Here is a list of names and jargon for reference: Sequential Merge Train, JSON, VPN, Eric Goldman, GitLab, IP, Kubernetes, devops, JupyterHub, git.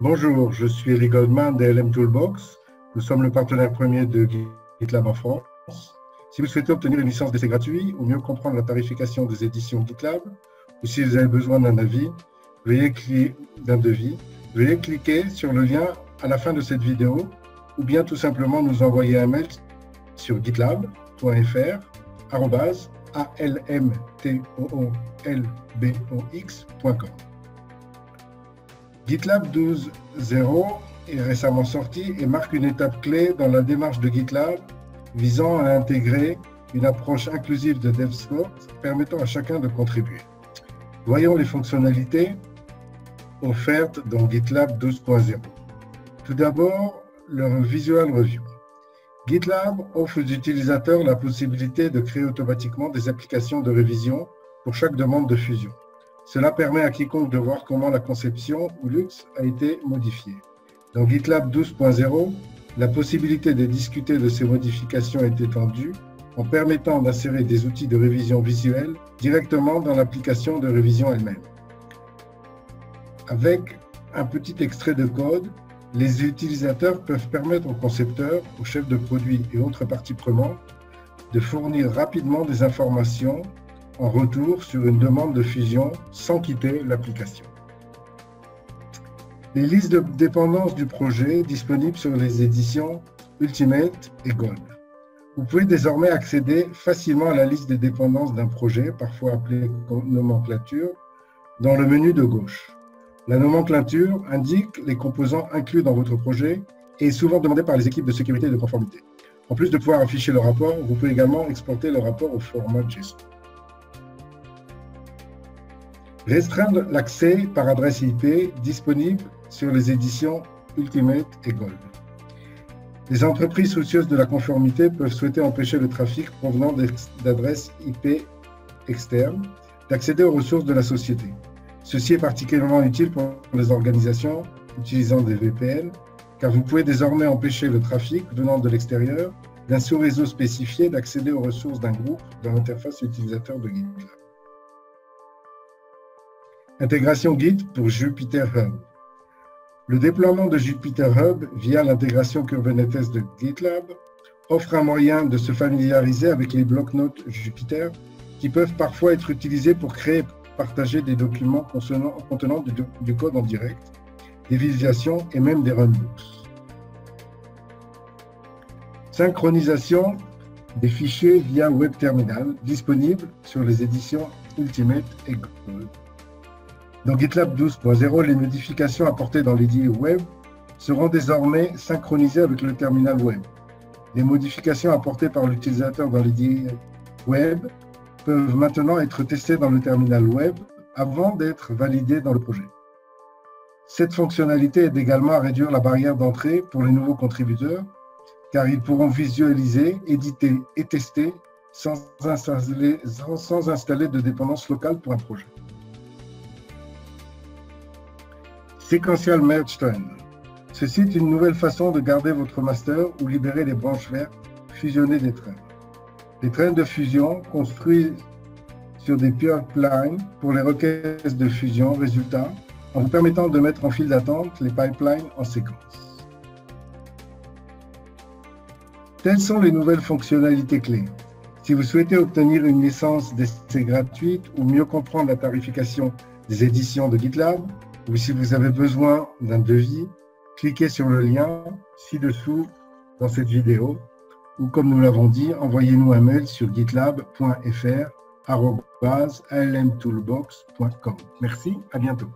Bonjour, je suis Eric Goldman d'ALM Toolbox. Nous sommes le partenaire premier de GitLab en France. Si vous souhaitez obtenir une licence d'essai gratuit ou mieux comprendre la tarification des éditions GitLab, ou si vous avez besoin d'un devis, veuillez cliquer sur le lien à la fin de cette vidéo ou bien tout simplement nous envoyer un mail sur gitlab.fr@almtoolbox.com. GitLab 12.0 est récemment sorti et marque une étape clé dans la démarche de GitLab visant à intégrer une approche inclusive de DevSops permettant à chacun de contribuer. Voyons les fonctionnalités offertes dans GitLab 12.0. Tout d'abord, le Visual Review. GitLab offre aux utilisateurs la possibilité de créer automatiquement des applications de révision pour chaque demande de fusion. Cela permet à quiconque de voir comment la conception ou l'UX a été modifiée. Dans GitLab 12.0, la possibilité de discuter de ces modifications est étendue en permettant d'insérer des outils de révision visuelle directement dans l'application de révision elle-même. Avec un petit extrait de code, les utilisateurs peuvent permettre aux concepteurs, aux chefs de produit et autres parties prenantes de fournir rapidement des informations en retour sur une demande de fusion sans quitter l'application. Les listes de dépendances du projet disponibles sur les éditions Ultimate et Gold. Vous pouvez désormais accéder facilement à la liste des dépendances d'un projet, parfois appelée nomenclature, dans le menu de gauche. La nomenclature indique les composants inclus dans votre projet et est souvent demandée par les équipes de sécurité et de conformité. En plus de pouvoir afficher le rapport, vous pouvez également exporter le rapport au format JSON. Restreindre l'accès par adresse IP disponible sur les éditions Ultimate et Gold. Les entreprises soucieuses de la conformité peuvent souhaiter empêcher le trafic provenant d'adresses IP externes d'accéder aux ressources de la société. Ceci est particulièrement utile pour les organisations utilisant des VPN, car vous pouvez désormais empêcher le trafic venant de l'extérieur d'un sous-réseau spécifié d'accéder aux ressources d'un groupe dans l'interface utilisateur de GitLab. Intégration Git pour JupyterHub. Le déploiement de JupyterHub via l'intégration Kubernetes de GitLab offre un moyen de se familiariser avec les blocs-notes Jupyter qui peuvent parfois être utilisés pour créer et partager des documents contenant du code en direct, des visualisations et même des runbooks. Synchronisation des fichiers via Web Terminal disponibles sur les éditions Ultimate et Gold. Dans GitLab 12.0, les modifications apportées dans l'édit web seront désormais synchronisées avec le terminal web. Les modifications apportées par l'utilisateur dans l'édit web peuvent maintenant être testées dans le terminal web avant d'être validées dans le projet. Cette fonctionnalité aide également à réduire la barrière d'entrée pour les nouveaux contributeurs, car ils pourront visualiser, éditer et tester sans installer de dépendance locale pour un projet. Sequential Merge Train. Ceci est une nouvelle façon de garder votre master ou libérer les branches vertes, fusionner des trains. Les trains de fusion construits sur des pipelines pour les requêtes de fusion résultat en vous permettant de mettre en file d'attente les pipelines en séquence. Telles sont les nouvelles fonctionnalités clés. Si vous souhaitez obtenir une licence d'essai gratuite ou mieux comprendre la tarification des éditions de GitLab, ou si vous avez besoin d'un devis, cliquez sur le lien ci-dessous dans cette vidéo ou comme nous l'avons dit, envoyez-nous un mail sur gitlab.fr@almtoolbox.com. Merci, à bientôt.